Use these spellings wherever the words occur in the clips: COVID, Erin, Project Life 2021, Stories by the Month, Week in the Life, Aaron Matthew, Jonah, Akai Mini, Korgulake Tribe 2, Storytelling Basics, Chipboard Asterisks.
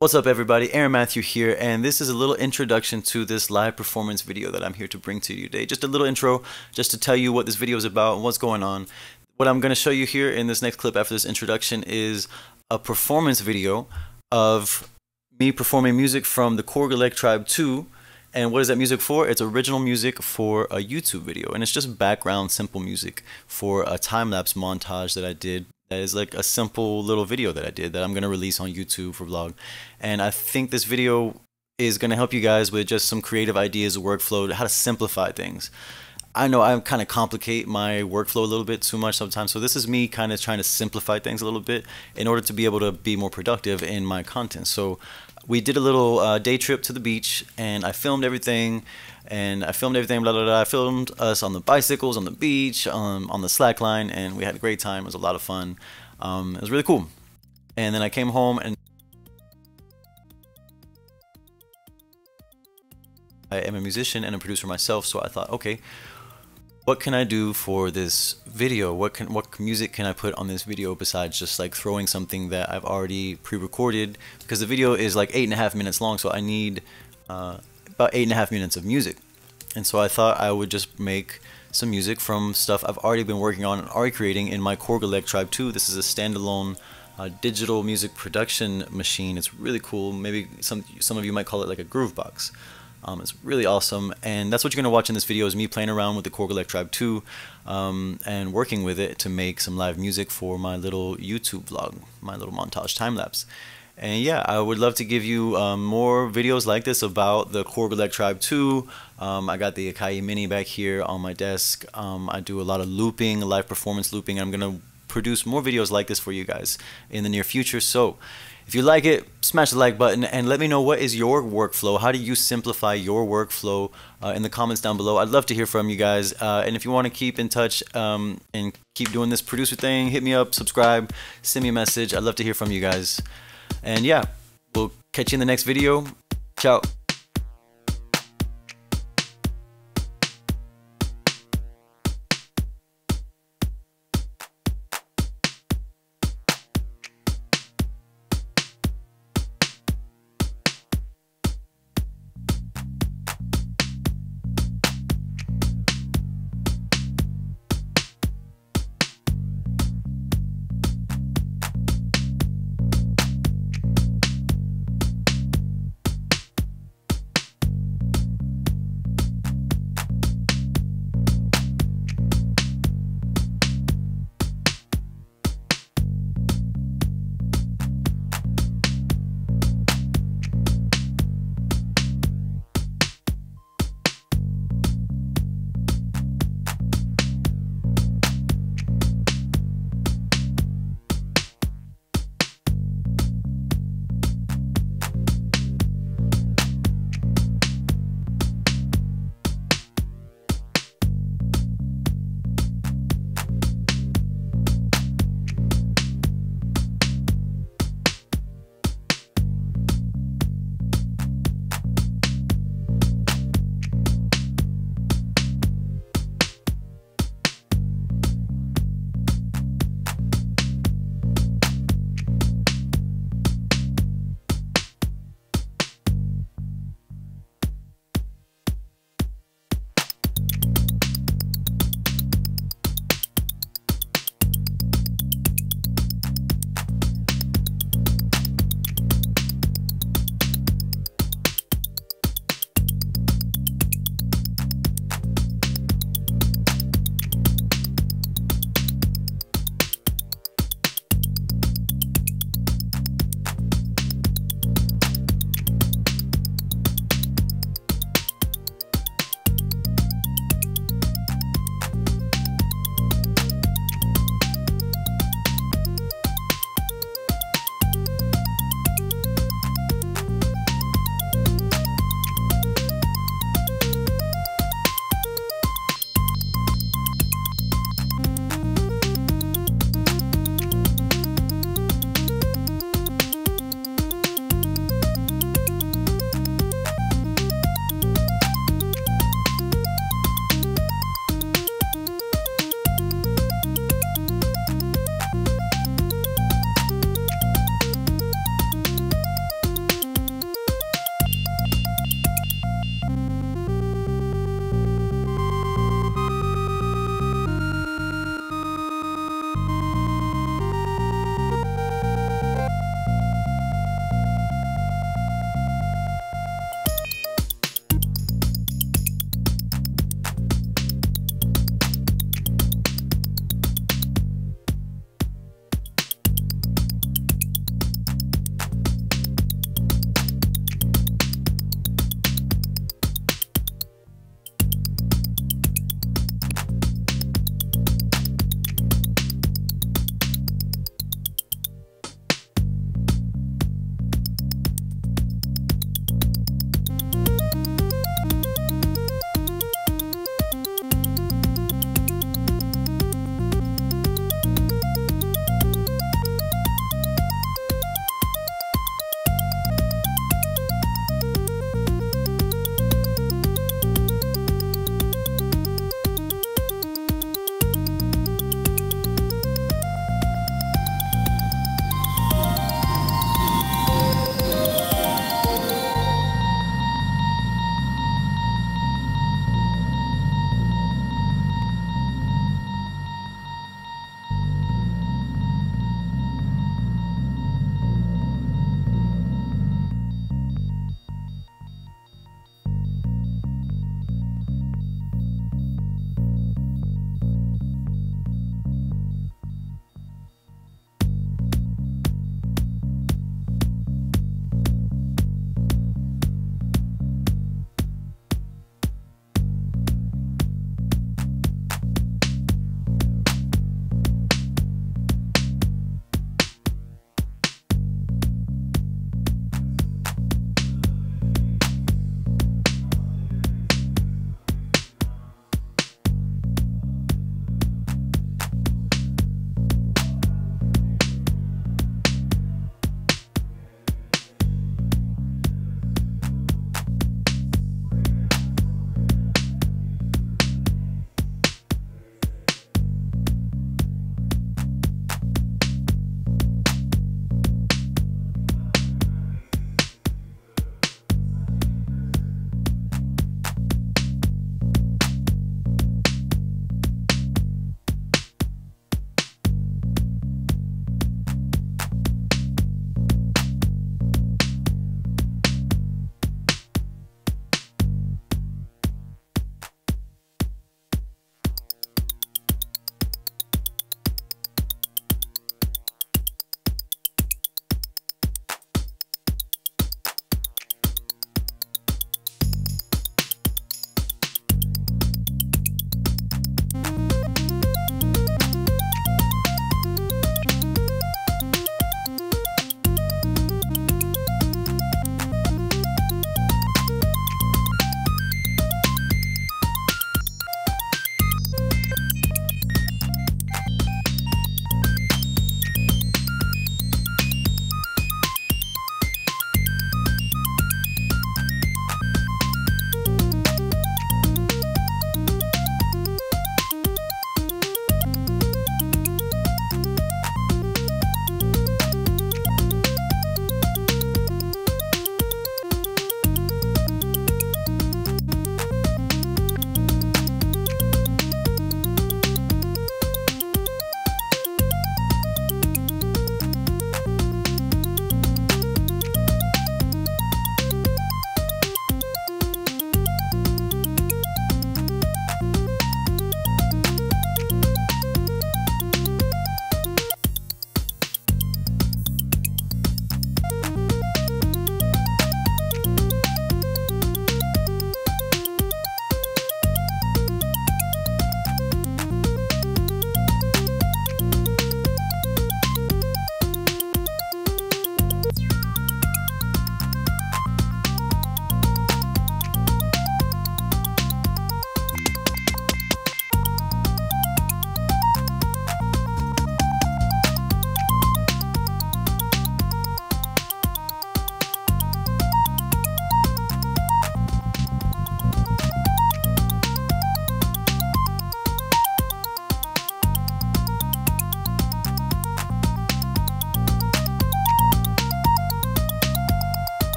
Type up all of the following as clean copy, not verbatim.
What's up everybody, Aaron Matthew here, and this is a little introduction to this live performance video that I'm here to bring to you today. Just a little intro, just to tell you what this video is about and what's going on. What I'm going to show you here in this next clip after this introduction is a performance video of me performing music from the Korgulake Tribe 2. And what is that music for? It's original music for a YouTube video, and it's just background simple music for a time-lapse montage that I did. That is like a simple little video that I did that I'm going to release on YouTube for vlog. And I think this video is going to help you guys with just some creative ideas, workflow, how to simplify things. I know I kind of complicate my workflow a little bit too much sometimes. So this is me kind of trying to simplify things a little bit in order to be able to be more productive in my content. So we did a little day trip to the beach, and I filmed everything. Blah, blah, blah. I filmed us on the bicycles, on the beach, on the slack line, and we had a great time. It was a lot of fun. It was really cool. And then I came home and I am a musician and a producer myself, so I thought, okay, what can I do for this video? What music can I put on this video besides just like throwing something that I've already pre-recorded? Because the video is like 8.5 minutes long, so I need about 8.5 minutes of music. And so I thought I would just make some music from stuff I've already been working on and already creating in my Korgulake Tribe 2. This is a standalone digital music production machine. It's really cool. Maybe some of you might call it like a groove box. It's really awesome, and that's what you're going to watch in this video, is me playing around with the Korgulake Tribe 2 and working with it to make some live music for my little YouTube vlog, my little montage time-lapse. And yeah, I would love to give you more videos like this about the Korgulake Tribe 2. I got the Akai Mini back here on my desk. I do a lot of looping, live performance looping, and I'm going to produce more videos like this for you guys in the near future. So if you like it, smash the like button and let me know what is your workflow. How do you simplify your workflow in the comments down below? I'd love to hear from you guys. And if you want to keep in touch and keep doing this producer thing, hit me up, subscribe, send me a message. I'd love to hear from you guys. And yeah, we'll catch you in the next video. Ciao.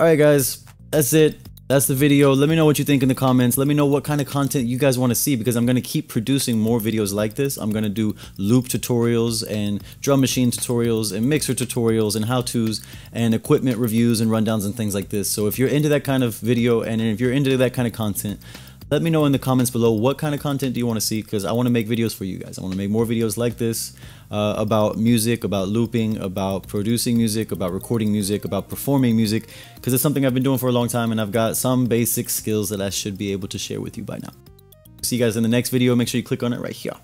Alright guys, that's it. That's the video. Let me know what you think in the comments. Let me know what kind of content you guys want to see, because I'm going to keep producing more videos like this. I'm going to do loop tutorials and drum machine tutorials and mixer tutorials and how-tos and equipment reviews and rundowns and things like this. So if you're into that kind of video and if you're into that kind of content, let me know in the comments below what kind of content do you want to see, because I want to make videos for you guys. I want to make more videos like this about music, about looping, about producing music, about recording music, about performing music, because it's something I've been doing for a long time and I've got some basic skills that I should be able to share with you by now. See you guys in the next video. Make sure you click on it right here.